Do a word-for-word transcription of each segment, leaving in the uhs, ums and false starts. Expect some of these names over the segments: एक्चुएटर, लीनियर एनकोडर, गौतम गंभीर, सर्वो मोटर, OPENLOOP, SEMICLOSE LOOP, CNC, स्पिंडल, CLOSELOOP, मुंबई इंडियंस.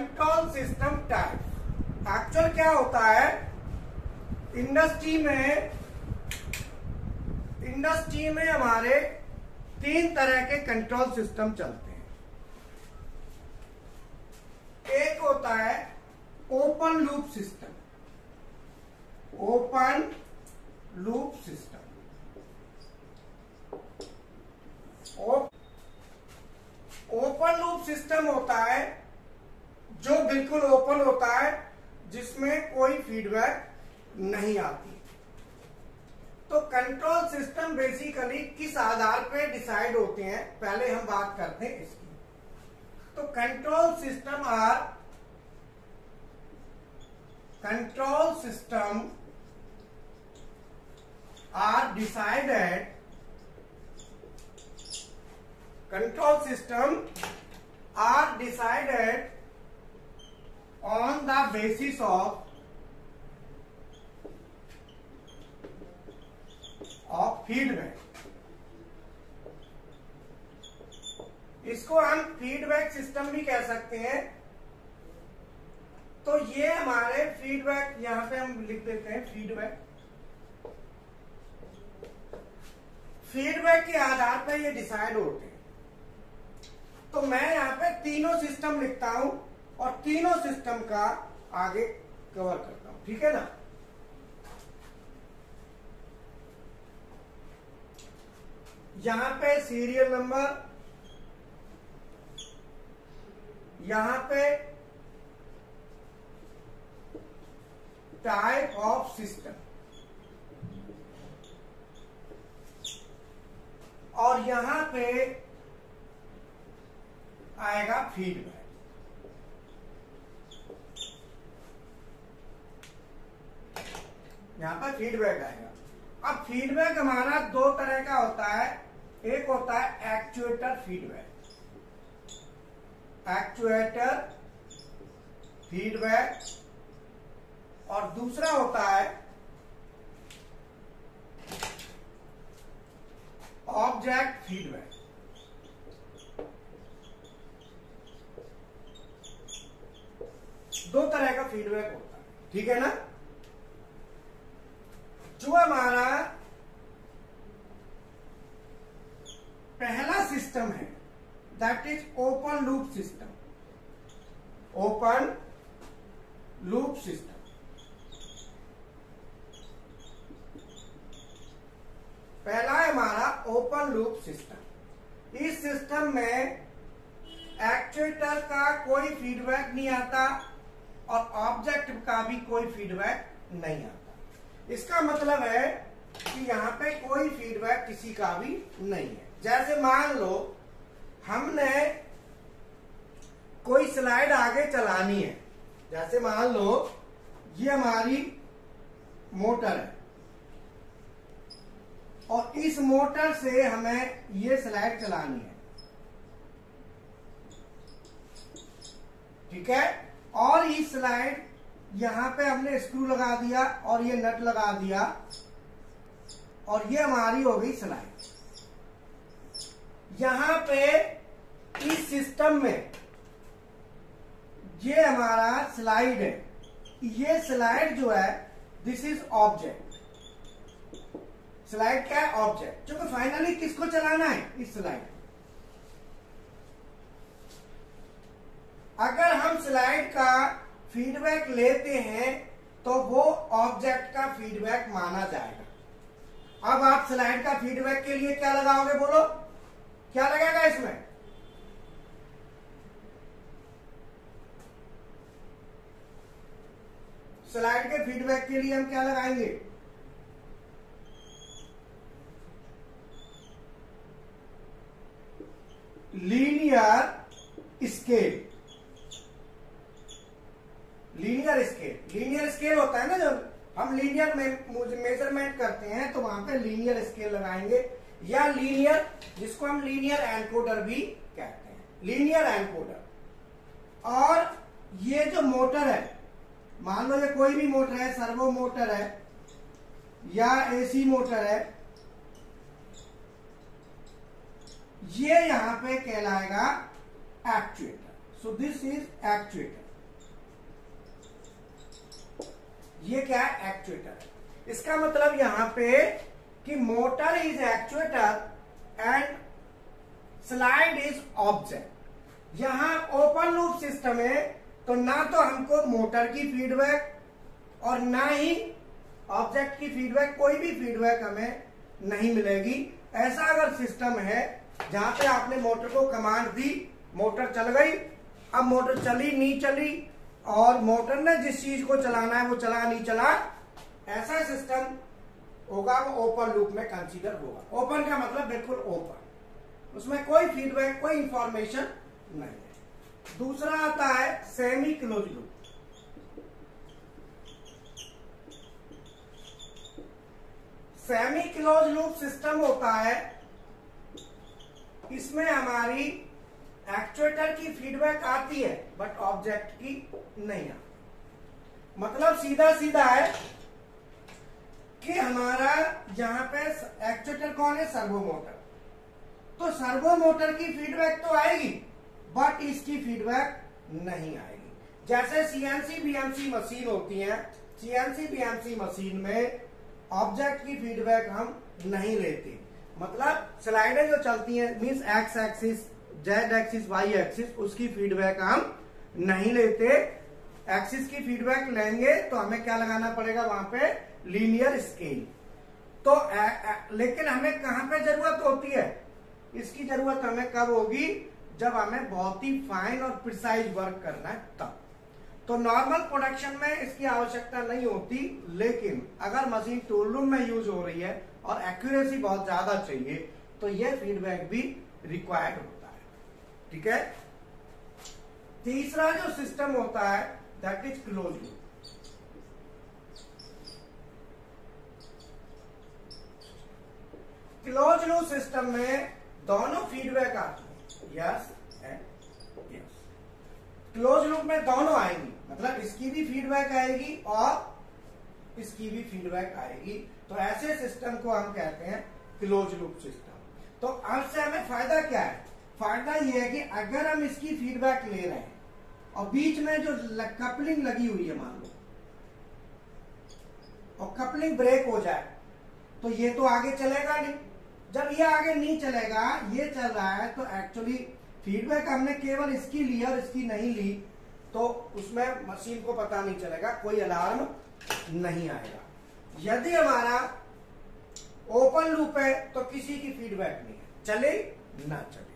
Control system type. Actual क्या होता है, इंडस्ट्री में इंडस्ट्री में हमारे तीन तरह के कंट्रोल सिस्टम चलते हैं। एक होता है open loop system, open loop system open loop system होता है जो बिल्कुल ओपन होता है, जिसमें कोई फीडबैक नहीं आती। तो कंट्रोल सिस्टम बेसिकली किस आधार पे डिसाइड होते हैं, पहले हम बात करते हैं इसकी। तो control system are control system are decided Control system are decided on the basis of of feedback। इसको हम फीडबैक सिस्टम भी कह सकते हैं। तो ये हमारे फीडबैक, यहां पे हम लिख देते हैं फीडबैक। फीडबैक के आधार पर ये डिसाइड होते हैं। तो मैं यहाँ पे तीनों सिस्टम लिखता हूं और तीनों सिस्टम का आगे कवर करता हूं, ठीक है ना। यहां पे सीरियल नंबर, यहां पे टाइप ऑफ सिस्टम और यहां पे आएगा फीडबैक। यहाँ पर फीडबैक आएगा। अब फीडबैक हमारा दो तरह का होता है। एक होता है एक्चुएटर फीडबैक, एक्चुएटर फीडबैक और दूसरा होता है ऑब्जेक्ट फीडबैक। दो तरह का फीडबैक होता है, ठीक है ना। जो हमारा पहला सिस्टम है that is open loop system, open loop system. पहला है हमारा ओपन लूप सिस्टम। इस सिस्टम में एक्चुएटर का कोई फीडबैक नहीं आता और ऑब्जेक्ट का भी कोई फीडबैक नहीं आता। इसका मतलब है कि यहाँ पे कोई फीडबैक किसी का भी नहीं है। जैसे मान लो हमने कोई स्लाइड आगे चलानी है, जैसे मान लो ये हमारी मोटर है और इस मोटर से हमें ये स्लाइड चलानी है, ठीक है। और ये स्लाइड यहाँ पे हमने स्क्रू लगा दिया और ये नट लगा दिया और ये हमारी हो गई स्लाइड। यहाँ पे इस सिस्टम में ये हमारा स्लाइड है, ये स्लाइड जो है दिस इज ऑब्जेक्ट। स्लाइड क्या है, ऑब्जेक्ट। क्योंकि फाइनली किसको चलाना है, इस स्लाइड। अगर हम स्लाइड का फीडबैक लेते हैं तो वो ऑब्जेक्ट का फीडबैक माना जाएगा। अब आप स्लाइड का फीडबैक के लिए क्या लगाओगे, बोलो क्या लगेगा इसमें। स्लाइड के फीडबैक के लिए हम क्या लगाएंगे, linear scale. Linear scale, linear scale होता है ना, जब हम लीनियर मेजरमेंट करते हैं तो वहां पे लीनियर स्केल लगाएंगे, या लीनियर, जिसको हम लीनियर एनकोडर भी कहते हैं, लीनियर एनकोडर। और ये जो मोटर है, मान लो ये कोई भी मोटर है, सर्वो मोटर है या एसी मोटर है, ये यहां पे कहलाएगा एक्चुएटर। So this is एक्चुएटर। ये क्या है एक्चुएटर। इसका मतलब यहां पे कि motor is एक्चुएटर and slide is object. यहां ओपन लूप सिस्टम है तो ना तो हमको मोटर की फीडबैक और ना ही ऑब्जेक्ट की फीडबैक, कोई भी फीडबैक हमें नहीं मिलेगी। ऐसा अगर सिस्टम है जहां पे आपने मोटर को कमांड दी, मोटर चल गई, अब मोटर चली नहीं चली और मोटर ने जिस चीज को चलाना है वो चला नहीं चला, ऐसा सिस्टम होगा वो ओपन लूप में कंसीडर होगा। ओपन का मतलब बिल्कुल ओपन, उसमें कोई फीडबैक कोई इंफॉर्मेशन नहीं है। दूसरा आता है semi close loop. Semi close loop system होता है, इसमें हमारी एक्चुएटर की फीडबैक आती है बट ऑब्जेक्ट की नहीं आती। मतलब सीधा सीधा है कि हमारा यहां पे एक्चुएटर कौन है, सर्वो मोटर, तो सर्वो मोटर की फीडबैक तो आएगी बट इसकी फीडबैक नहीं आएगी। जैसे सीएनसी बीएमसी मशीन होती है, सीएनसी बीएमसी मशीन में ऑब्जेक्ट की फीडबैक हम नहीं लेते। मतलब स्लाइडें जो चलती हैं means X axis, Z axis, Y axis, उसकी फीडबैक हम नहीं लेते। एक्सिस की फीडबैक लेंगे तो हमें क्या लगाना पड़ेगा वहां पे, लीनियर स्केल। तो ए, ए, लेकिन हमें कहां पे जरूरत होती है, इसकी जरूरत हमें कब होगी, जब हमें बहुत ही फाइन और प्रिसाइज वर्क करना है तब। तो नॉर्मल प्रोडक्शन में इसकी आवश्यकता नहीं होती, लेकिन अगर मशीन टूल रूम में यूज हो रही है और एक्यूरेसी बहुत ज्यादा चाहिए तो यह फीडबैक भी रिक्वायर्ड होता है। ठीक है, तीसरा जो सिस्टम होता है that is close loop. Close loop system में दोनों फीडबैक आती है, yes and yes. Close loop में दोनों आएंगी, मतलब इसकी भी फीडबैक आएगी और इसकी भी फीडबैक आएगी। तो ऐसे सिस्टम को हम कहते हैं क्लोज लूप सिस्टम। तो अब से हमें फायदा क्या है, फायदा यह है कि अगर हम इसकी फीडबैक ले रहे हैं और बीच में जो कपलिंग लगी हुई है मान लो, और कपलिंग ब्रेक हो जाए तो ये तो आगे चलेगा नहीं। जब ये आगे नहीं चलेगा, ये चल रहा है, तो एक्चुअली फीडबैक हमने केवल इसकी ली और इसकी नहीं ली, तो उसमें मशीन को पता नहीं चलेगा, कोई अलार्म नहीं आएगा। यदि हमारा ओपन लूप है तो किसी की फीडबैक नहीं है, चले ना चले।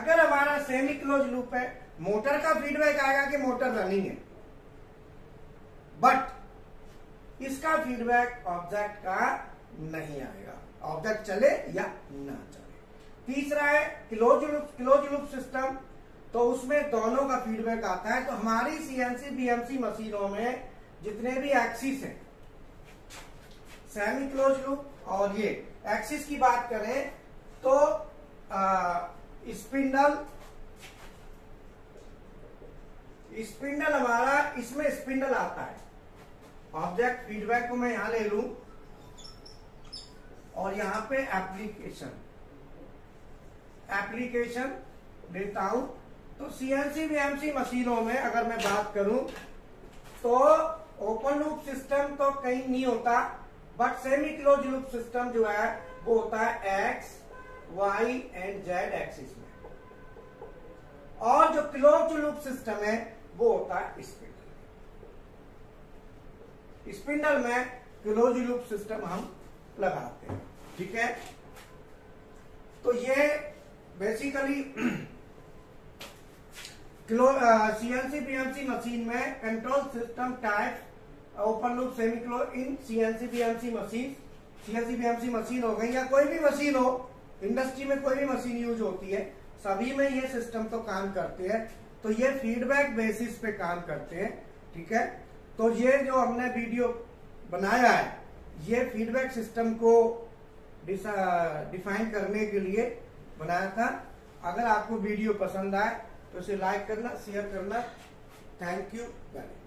अगर हमारा सेमी क्लोज लूप है, मोटर का फीडबैक आएगा कि मोटर रनिंग है, बट इसका फीडबैक ऑब्जेक्ट का नहीं आएगा, ऑब्जेक्ट चले या ना चले। तीसरा है close loop, close loop system, तो उसमें दोनों का फीडबैक आता है। तो हमारी सीएनसी बीएमसी मशीनों में जितने भी एक्सिस हैं, सेमी क्लोज लूप और ये एक्सिस की बात करें तो स्पिंडल, स्पिंडल हमारा इसमें स्पिंडल आता है। ऑब्जेक्ट फीडबैक को मैं यहां ले लूं और यहां पे एप्लीकेशन एप्लीकेशन देता हूं। तो सीएनसी बीएमसी मशीनों में अगर मैं बात करूं तो ओपन लूप सिस्टम तो कहीं नहीं होता, but semi close loop system जो है वो होता है X Y and Z axis में, और जो क्लोज लूप सिस्टम है वो होता है स्पिंडल। स्पिंडल में क्लोज लूप सिस्टम हम लगाते हैं। ठीक है, तो ये बेसिकली सीएनसी बीएमसी मशीन में control system type, open loop, semi close in CNC BMC machine. CNC BMC machine हो गई या कोई भी मशीन हो, इंडस्ट्री में कोई भी मशीन यूज होती है, सभी में ये सिस्टम तो काम करते हैं। तो ये फीडबैक बेसिस पे काम करते हैं। ठीक है, तो ये जो हमने वीडियो बनाया है ये फीडबैक सिस्टम को डिफाइन करने के लिए बनाया था। अगर आपको वीडियो पसंद आए तो इसे लाइक करना, शेयर करना। Thank you.